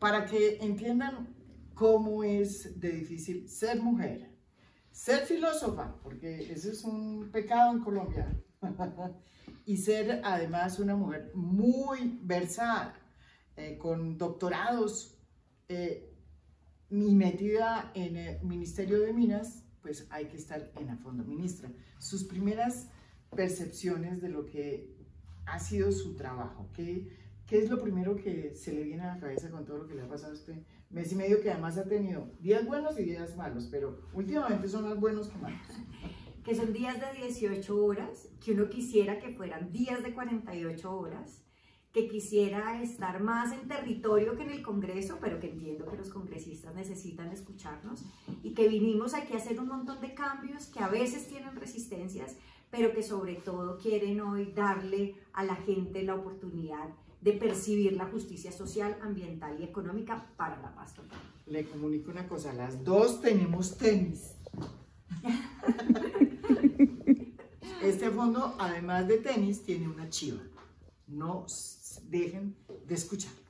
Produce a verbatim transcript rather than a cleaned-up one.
para que entiendan cómo es de difícil ser mujer, ser filósofa, porque eso es un pecado en Colombia, y ser además una mujer muy versada, eh, con doctorados, eh, y metida en el Ministerio de Minas, pues hay que estar en A Fondo. Ministra, sus primeras percepciones de lo que ha sido su trabajo, ¿qué, qué es lo primero que se le viene a la cabeza con todo lo que le ha pasado a usted? Mes y medio que además ha tenido días buenos y días malos, pero últimamente son más buenos que malos. Que son días de dieciocho horas, que uno quisiera que fueran días de cuarenta y ocho horas, que quisiera estar más en territorio que en el Congreso, pero que entiendo que los congresistas necesitan escucharnos, y que vinimos aquí a hacer un montón de cambios que a veces tienen resistencias, pero que sobre todo quieren hoy darle a la gente la oportunidad de percibir la justicia social, ambiental y económica para la paz total. Le comunico una cosa, las dos tenemos tenis. Este fondo, además de tenis, tiene una chiva. No dejen de escuchar.